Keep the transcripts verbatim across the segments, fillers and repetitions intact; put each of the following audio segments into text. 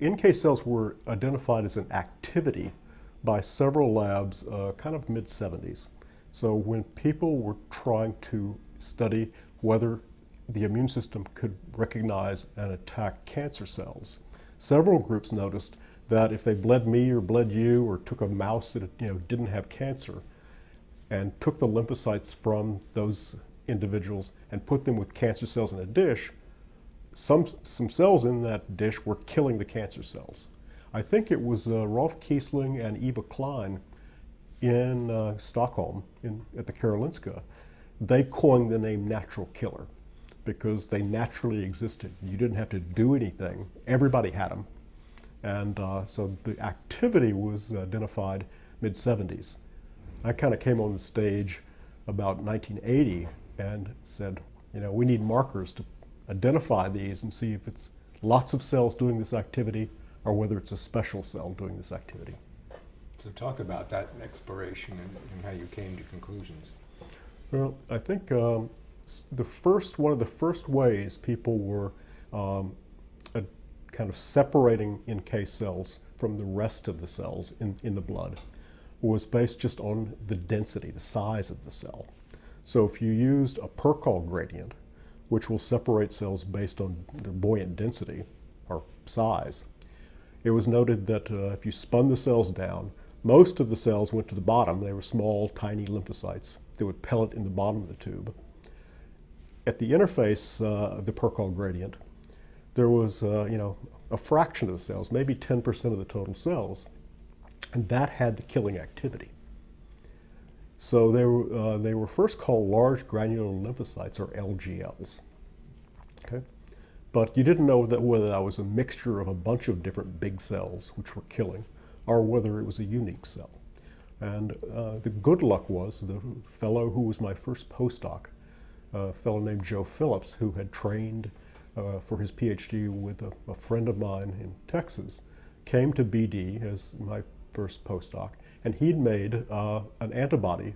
N K cells were identified as an activity by several labs uh, kind of mid seventies. So when people were trying to study whether the immune system could recognize and attack cancer cells, several groups noticed that if they bled me or bled you or took a mouse that you know, didn't have cancer and took the lymphocytes from those individuals and put them with cancer cells in a dish, some, some cells in that dish were killing the cancer cells. I think it was uh, Rolf Kiesling and Eva Klein in uh, Stockholm in, at the Karolinska. They coined the name natural killer because they naturally existed. You didn't have to do anything. Everybody had them. And uh, so the activity was identified mid seventies. I kind of came on the stage about nineteen eighty and said, you know, we need markers to identify these and see if it's lots of cells doing this activity or whether it's a special cell doing this activity. So talk about that exploration and, and how you came to conclusions. Well, I think um, the first, one of the first ways people were um, a, kind of separating N K cells from the rest of the cells in, in the blood was based just on the density, the size of the cell. So if you used a Percoll gradient, which will separate cells based on their buoyant density or size, it was noted that uh, if you spun the cells down, most of the cells went to the bottom. They were small, tiny lymphocytes that would pellet in the bottom of the tube. At the interface uh, of the Percoll gradient, there was uh, you know, a fraction of the cells, maybe ten percent of the total cells, and that had the killing activity. So they were, uh, they were first called large granular lymphocytes, or L G Ls. Okay? But you didn't know that whether that was a mixture of a bunch of different big cells which were killing, or whether it was a unique cell. And uh, the good luck was the fellow who was my first postdoc, a fellow named Joe Phillips, who had trained uh, for his PhD with a, a friend of mine in Texas, came to B D as my first postdoc, and he'd made uh, an antibody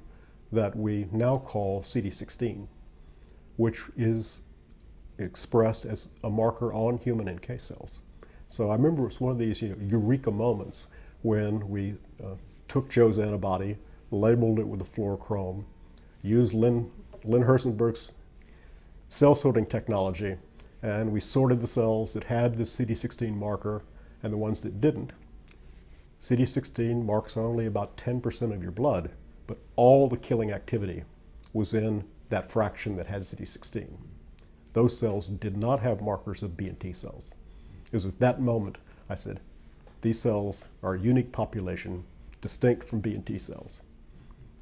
that we now call C D sixteen, which is expressed as a marker on human N K cells. So I remember it was one of these you know, eureka moments when we uh, took Joe's antibody, labeled it with a fluorochrome, used Lynn, Lynn Hersenberg's cell sorting technology, and we sorted the cells that had this C D sixteen marker and the ones that didn't. C D sixteen marks only about ten percent of your blood, but all the killing activity was in that fraction that had C D sixteen. Those cells did not have markers of B and T cells. It was at that moment I said, these cells are a unique population distinct from B and T cells.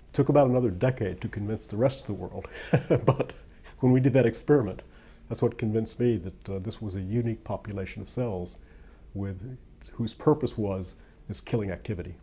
It took about another decade to convince the rest of the world, but when we did that experiment, that's what convinced me that uh, this was a unique population of cells with whose purpose was this killing activity.